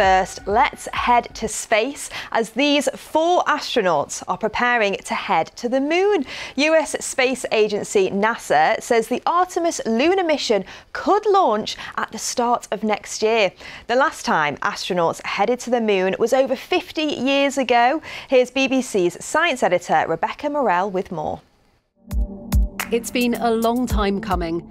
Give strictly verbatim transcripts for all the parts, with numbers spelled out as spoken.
first, let's head to space as these four astronauts are preparing to head to the moon. U S space agency NASA says the Artemis lunar mission could launch at the start of next year. The last time astronauts headed to the moon was over fifty years ago. Here's B B C's science editor Rebecca Morell with more. It's been a long time coming.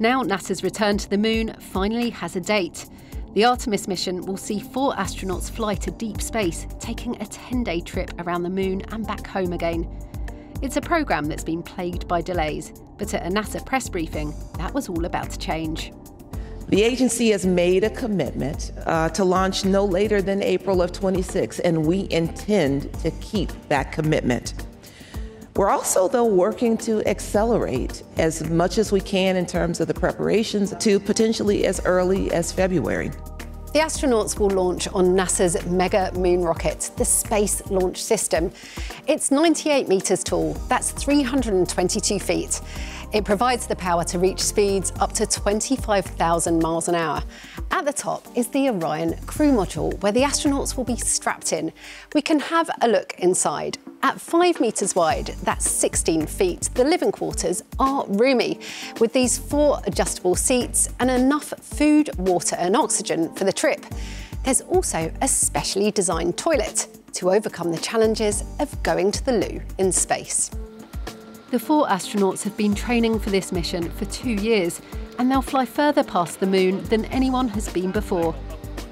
Now NASA's return to the moon finally has a date. The Artemis mission will see four astronauts fly to deep space, taking a ten-day trip around the moon and back home again. It's a programme that's been plagued by delays, but at a NASA press briefing, that was all about to change. The agency has made a commitment uh, to launch no later than April of twenty-six, and we intend to keep that commitment. We're also, though, working to accelerate as much as we can in terms of the preparations to potentially as early as February. The astronauts will launch on NASA's mega moon rocket, the Space Launch System. It's ninety-eight metres tall, that's three hundred twenty-two feet. It provides the power to reach speeds up to twenty-five thousand miles an hour. At the top is the Orion crew module, where the astronauts will be strapped in. We can have a look inside. At five metres wide, that's sixteen feet, the living quarters are roomy, with these four adjustable seats and enough food, water and oxygen for the trip. There's also a specially designed toilet to overcome the challenges of going to the loo in space. The four astronauts have been training for this mission for two years, and they'll fly further past the moon than anyone has been before.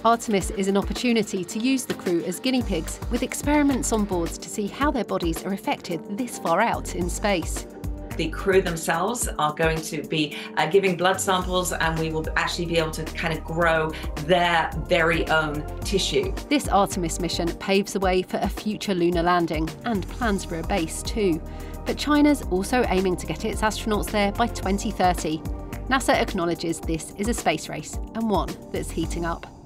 Artemis is an opportunity to use the crew as guinea pigs, with experiments on board to see how their bodies are affected this far out in space. The crew themselves are going to be uh, giving blood samples, and we will actually be able to kind of grow their very own tissue. This Artemis mission paves the way for a future lunar landing and plans for a base too. But China's also aiming to get its astronauts there by twenty thirty. NASA acknowledges this is a space race, and one that's heating up.